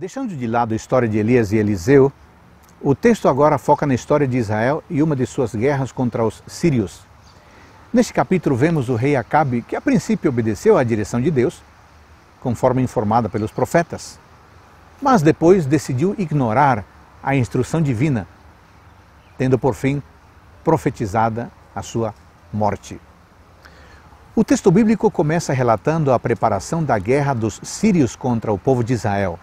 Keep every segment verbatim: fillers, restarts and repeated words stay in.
Deixando de lado a história de Elias e Eliseu, o texto agora foca na história de Israel e uma de suas guerras contra os sírios. Neste capítulo vemos o rei Acabe, que a princípio obedeceu à direção de Deus, conforme informada pelos profetas, mas depois decidiu ignorar a instrução divina, tendo por fim profetizada a sua morte. O texto bíblico começa relatando a preparação da guerra dos sírios contra o povo de Israel.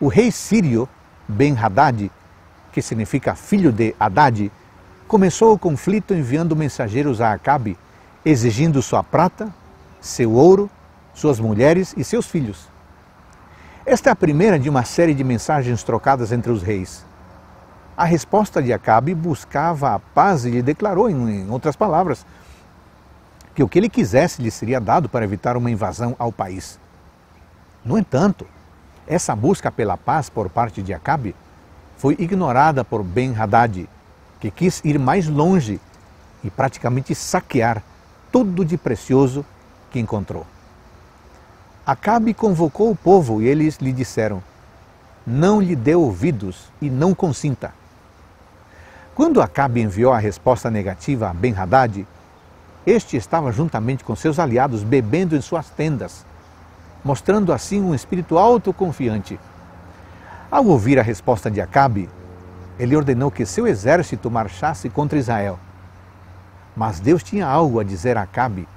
O rei sírio, Ben-Hadad, que significa filho de Hadad, começou o conflito enviando mensageiros a Acabe, exigindo sua prata, seu ouro, suas mulheres e seus filhos. Esta é a primeira de uma série de mensagens trocadas entre os reis. A resposta de Acabe buscava a paz e lhe declarou, em outras palavras, que o que ele quisesse lhe seria dado para evitar uma invasão ao país. No entanto, essa busca pela paz por parte de Acabe foi ignorada por Ben-Hadad, que quis ir mais longe e praticamente saquear tudo de precioso que encontrou. Acabe convocou o povo e eles lhe disseram: não lhe dê ouvidos e não consinta. Quando Acabe enviou a resposta negativa a Ben-Hadad, este estava juntamente com seus aliados bebendo em suas tendas, mostrando assim um espírito autoconfiante. Ao ouvir a resposta de Acabe, ele ordenou que seu exército marchasse contra Israel. Mas Deus tinha algo a dizer a Acabe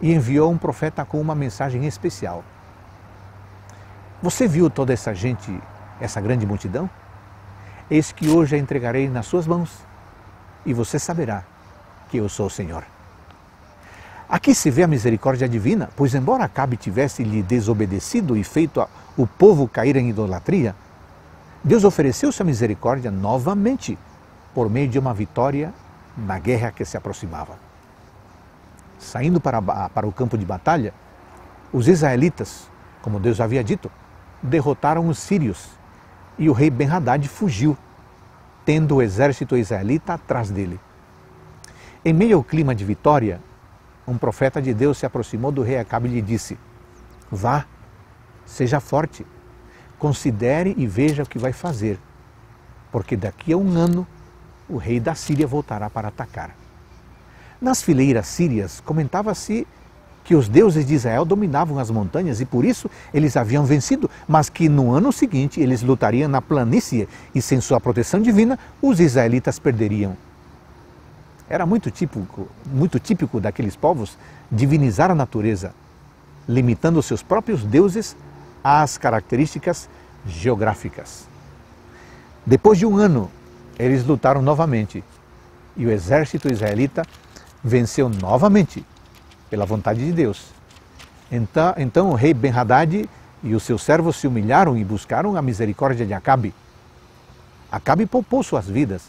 e enviou um profeta com uma mensagem especial. Você viu toda essa gente, essa grande multidão? Eis que hoje a entregarei nas suas mãos e você saberá que eu sou o Senhor. Aqui se vê a misericórdia divina, pois embora Acabe tivesse lhe desobedecido e feito o povo cair em idolatria, Deus ofereceu sua misericórdia novamente por meio de uma vitória na guerra que se aproximava. Saindo para, para o campo de batalha, os israelitas, como Deus havia dito, derrotaram os sírios e o rei Ben-Hadad fugiu, tendo o exército israelita atrás dele. Em meio ao clima de vitória, um profeta de Deus se aproximou do rei Acabe e lhe disse: vá, seja forte, considere e veja o que vai fazer, porque daqui a um ano o rei da Síria voltará para atacar. Nas fileiras sírias comentava-se que os deuses de Israel dominavam as montanhas e por isso eles haviam vencido, mas que no ano seguinte eles lutariam na planície e sem sua proteção divina os israelitas perderiam. Era muito típico, muito típico daqueles povos divinizar a natureza, limitando seus próprios deuses às características geográficas. Depois de um ano, eles lutaram novamente e o exército israelita venceu novamente pela vontade de Deus. Então, então o rei Ben-Hadad e os seus servos se humilharam e buscaram a misericórdia de Acabe. Acabe poupou suas vidas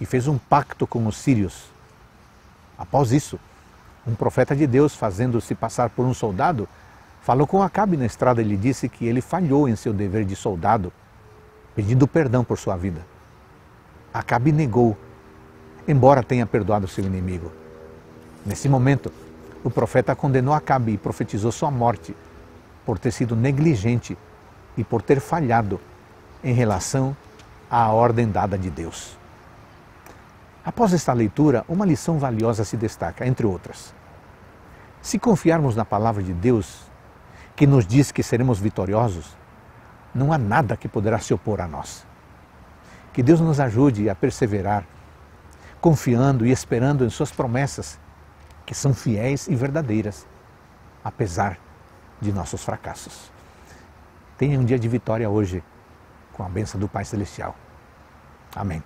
e fez um pacto com os sírios. Após isso, um profeta de Deus, fazendo-se passar por um soldado, falou com Acabe na estrada e lhe disse que ele falhou em seu dever de soldado, pedindo perdão por sua vida. Acabe negou, embora tenha perdoado seu inimigo. Nesse momento, o profeta condenou Acabe e profetizou sua morte por ter sido negligente e por ter falhado em relação à ordem dada de Deus. Após esta leitura, uma lição valiosa se destaca, entre outras. Se confiarmos na palavra de Deus, que nos diz que seremos vitoriosos, não há nada que poderá se opor a nós. Que Deus nos ajude a perseverar, confiando e esperando em suas promessas, que são fiéis e verdadeiras, apesar de nossos fracassos. Tenha um dia de vitória hoje, com a bênção do Pai Celestial. Amém.